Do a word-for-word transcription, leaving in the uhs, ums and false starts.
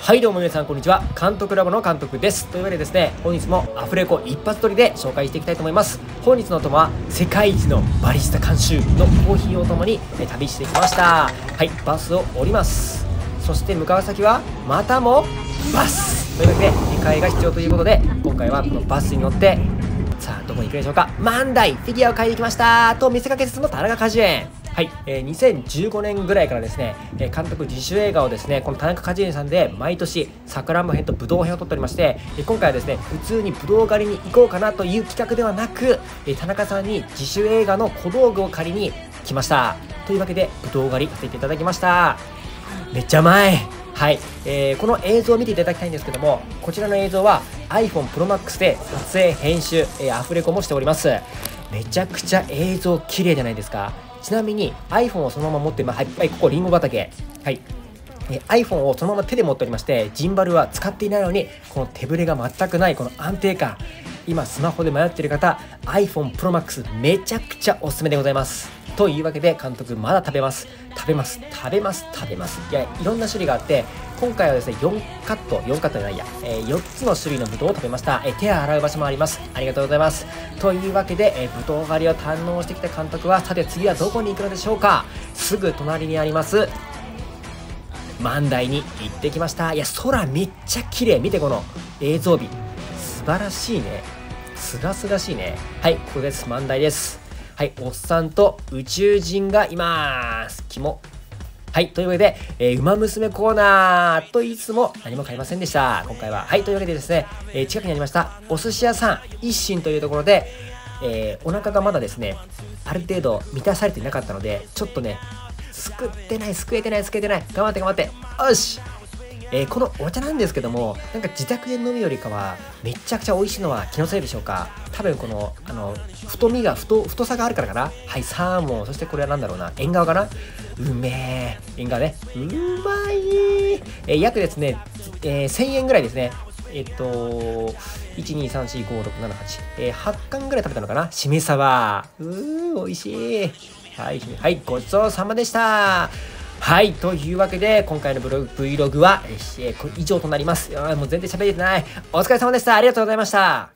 はいどうも皆さんこんにちは、監督ラボの監督です。というわけでですね、本日もアフレコ一発撮りで紹介していきたいと思います。本日のお供は世界一のバリスタ監修のコーヒーを共に旅してきました。はい、バスを降ります。そして向かう先はまたもバスというわけで理解が必要ということで、今回はこのバスに乗ってさあどこに行くでしょうか。万代フィギュアを買いに来ましたと見せかけつつの田中果樹園。はい、えー、にせんじゅうごねんぐらいからですね、えー、監督自主映画をですね、この田中果樹園さんで毎年さくらんぼ編とぶどう編を撮っておりまして、えー、今回はですね、普通にぶどう狩りに行こうかなという企画ではなく、えー、田中さんに自主映画の小道具を借りに来ました。というわけで、ぶどう狩りさせていただきました。めっちゃ甘い。はい、えー、この映像を見ていただきたいんですけども、こちらの映像は アイフォン プロ マックス で撮影、編集、えー、アフレコもしております。めちゃくちゃ映像綺麗じゃないですか。ちなみに アイフォン をそのまま持って、まあ、はい、ここリンゴ畑、はい、え アイフォン をそのまま手で持っておりまして、ジンバルは使っていないのにこの手ぶれが全くないこの安定感、今スマホで迷っている方 アイフォン プロ マックス めちゃくちゃおすすめでございます。というわけで監督まだ食べます食べます食べます食べます。いや、いろんな種類があって、今回はですね4カット4カットじゃないや、えー、よっつの種類のぶどうを食べました。えー、手を洗う場所もあります。ありがとうございます。というわけで、えー、ぶどう狩りを堪能してきた監督は、さて次はどこに行くのでしょうか。すぐ隣にあります万代に行ってきました。いや、空めっちゃ綺麗。見てこの映像美、素晴らしいね。すがすがしいね。はい、ここです。万代です。はい、おっさんと宇宙人がいまーす。キモ。はい、というわけで、えー、ウマ娘コーナーと言いつつも何も買いませんでした、今回は。はい、というわけでですね、えー、近くにありました、お寿司屋さん、一心というところで、えー、お腹がまだですね、ある程度満たされてなかったので、ちょっとね、すくってない、すくえてない、すくえてない、頑張って頑張って、よし、えー、このお茶なんですけども、なんか自宅で飲むよりかは、めちゃくちゃ美味しいのは気のせいでしょうか。多分この、あの、太みが、太、太さがあるからかな。はい、サーモン、そしてこれは何だろうな、縁側かな。うめえ。縁側ね。うまい。えー、約ですね、えー、せんえんぐらいですね。えっと、いち、に、さん、よん、ご、ろく、なな、はち。えー、はちかんぐらい食べたのかな。しめ鯖。うー、美味しい。はい、はい、ごちそうさまでした。はい、というわけで、今回のブログ Vlog は、えー、以上となります。もう全然喋れてない。お疲れ様でした。ありがとうございました。